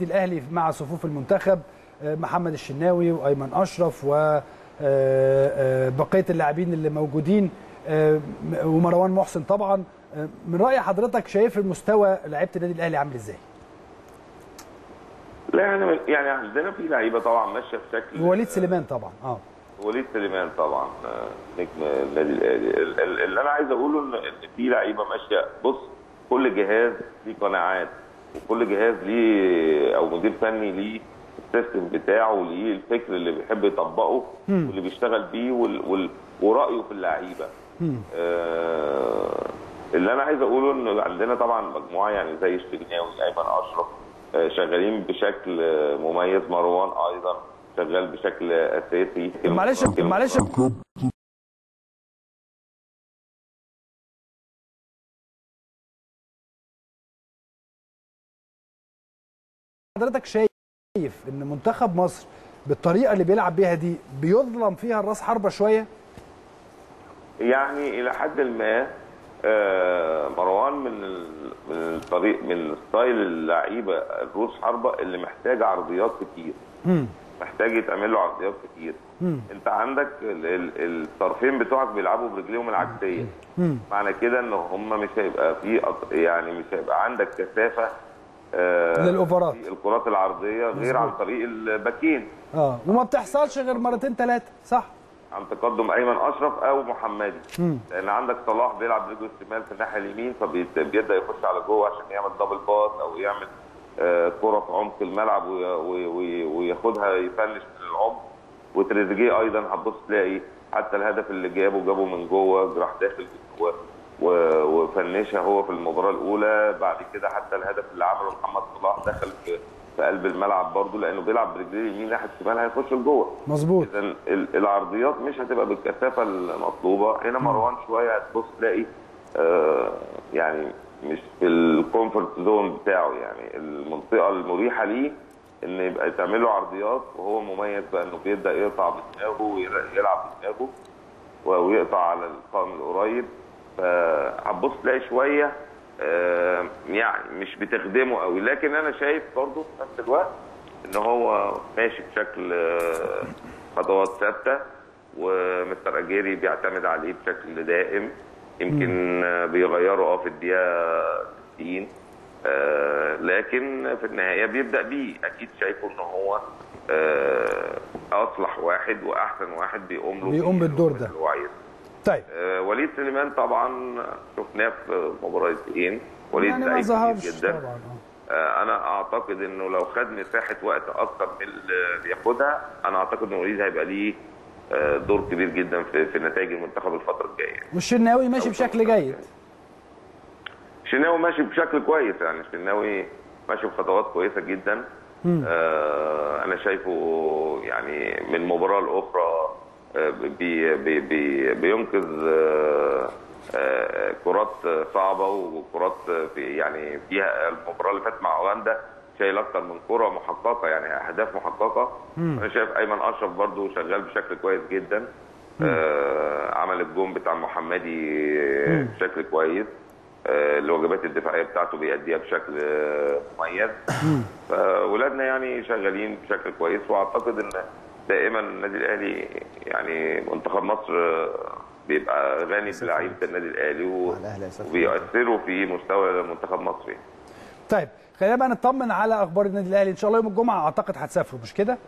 النادي الاهلي مع صفوف المنتخب محمد الشناوي وايمن اشرف وبقيه اللاعبين اللي موجودين ومروان محسن طبعا، من راي حضرتك شايف المستوى لعيبه النادي الاهلي عامل ازاي؟ لا يعني عندنا في لعيبه طبعا ماشيه بشكل، وليد سليمان طبعا نجم النادي الاهلي. اللي انا عايز اقوله ان في لعيبه ماشيه. بص، كل جهاز ليه قناعات وكل جهاز ليه او مدير فني ليه السيستم بتاعه وليه الفكر اللي بيحب يطبقه واللي بيشتغل بيه ورايه في اللعيبه. اللي انا عايز اقوله ان عندنا طبعا مجموعه يعني زي الشناوي، ايمن اشرف شغالين بشكل مميز، مروان ايضا شغال بشكل اساسي. معلش حضرتك شايف ان منتخب مصر بالطريقه اللي بيلعب بيها دي بيظلم فيها الراس حربه شويه؟ يعني الى حد ما. مروان من ستايل اللعيبه الراس حربه اللي محتاجه عرضيات كتير، محتاج يتعمل له عرضيات كتير. انت عندك الطرفين بتوعك بيلعبوا برجليهم العكسيه، معنى كده ان هم مش هيبقى في مش هيبقى عندك كثافه للاوفرات، الكرات العرضيه غير عن طريق الباكين. وما بتحصلش غير مرتين ثلاثه، صح؟ عن تقدم ايمن اشرف او محمدي، لان عندك صلاح بيلعب برجله الشمال في الناحيه اليمين، فبيبدا يخش على جوه عشان يعمل دبل باس او يعمل كره في عمق الملعب وياخدها يفلش من العمق. وتريزيجيه ايضا هتبص تلاقي حتى الهدف اللي جابه من جوه، راح داخل جوه وفنشها هو في المباراه الاولى. بعد كده حتى الهدف اللي عمله محمد صلاح دخل في قلب الملعب برضه، لانه بيلعب برجليه اليمين ناحيه الشمال هيخش لجوه. مظبوط. اذا العرضيات مش هتبقى بالكثافه المطلوبه. هنا مروان شويه هتبص تلاقي يعني مش في الكومفورت زون بتاعه، يعني المنطقه المريحه ليه ان يبقى تعمل له عرضيات، وهو مميز بقى انه بيبدا يقطع بدماغه ويلعب بدماغه ويقطع على القائم القريب. فهتبص تلاقي شويه يعني مش بتخدمه قوي، لكن انا شايف برضه في نفس الوقت ان هو ماشي بشكل خطوات ثابته، ومستر اجيري بيعتمد عليه بشكل دائم. يمكن بيغيره في الدقيقه 60، لكن في النهايه بيبدا بيه. اكيد شايفه ان هو اصلح واحد واحسن واحد بيقوم بالدور ده. طيب وليد سليمان طبعا شفناه في مباراتين، وليد لعيب كتير جدا. انا اعتقد انه لو خد مساحه وقت اكتر من اللي بياخدها، انا اعتقد ان وليد هيبقى ليه دور كبير جدا في نتائج المنتخب الفتره الجايه. والشناوي ماشي بشكل جيد. الشناوي ماشي بشكل كويس، يعني الشناوي ماشي بخطوات كويسه جدا. انا شايفه يعني من مباراه لاخرى بي بي بي بينقذ كرات صعبه وكرات في يعني فيها. المباراه اللي فاتت مع هولندا شايل اكتر من كره محققه، يعني اهداف محققه. انا شايف ايمن اشرف برضو شغال بشكل كويس جدا. عمل الجون بتاع محمدي بشكل كويس، الواجبات الدفاعيه بتاعته بيأديها بشكل مميز. فاولادنا يعني شغالين بشكل كويس، واعتقد ان دائما النادي الاهلي يعني منتخب مصر بيبقى غني بلعيبه النادي الاهلي وبيأثروا في مستوى منتخب مصر يعني. طيب خلينا بقى نطمن على اخبار النادي الاهلي. ان شاء الله يوم الجمعه اعتقد هتسافروا، مش كده؟